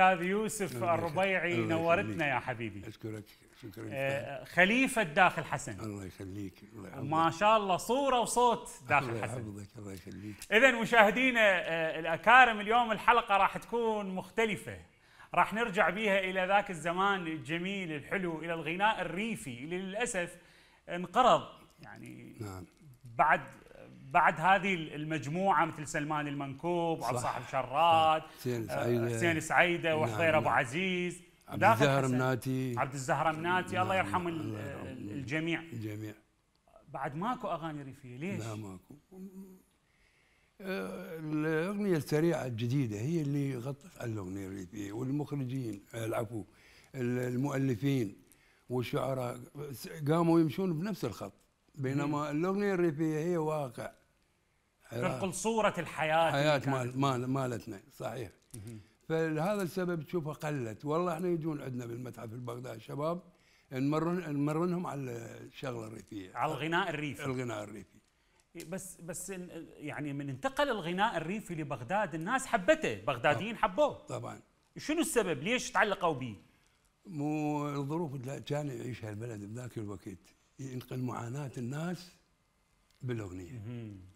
الأستاذ يوسف الربيعي، نورتنا يا حبيبي. أشكرك، شكرا. خليفة داخل حسن. الله يخليك، الله يحفظك. ما شاء الله صورة وصوت داخل الله حسن. الله يحفظك، الله يخليك. إذا مشاهدينا الأكارم، اليوم الحلقة راح تكون مختلفة، راح نرجع بيها إلى ذاك الزمان الجميل الحلو، إلى الغناء الريفي اللي للأسف انقرض يعني. نعم. بعد هذه المجموعه مثل سلمان المنكوب، عبد صاحب شراد، حسين سعيده، وحضير ابو عزيز، عبد الزهرة ناتي، الله يرحم الجميع. بعد ماكو اغاني ريفيه، ليش؟ لا ماكو. الاغنيه السريعه الجديده هي اللي غطت على الاغنيه الريفيه، والمخرجين العفو المؤلفين والشعراء قاموا يمشون بنفس الخط، بينما الاغنيه الريفيه هي واقع تنقل صوره الحياه مالتنا. صحيح. فلهذا السبب تشوفها قلت. والله احنا يجون عندنا بالمتحف البغدادي الشباب نمرنهم على الشغله الريفيه، على الغناء الريفي. بس يعني من انتقل الغناء الريفي لبغداد الناس حبته، بغداديين حبوه طبعا. شنو السبب؟ ليش تعلقوا به؟ مو الظروف اللي كان يعيشها البلد بذاك الوقت، ينقل معاناة الناس بالأغنية.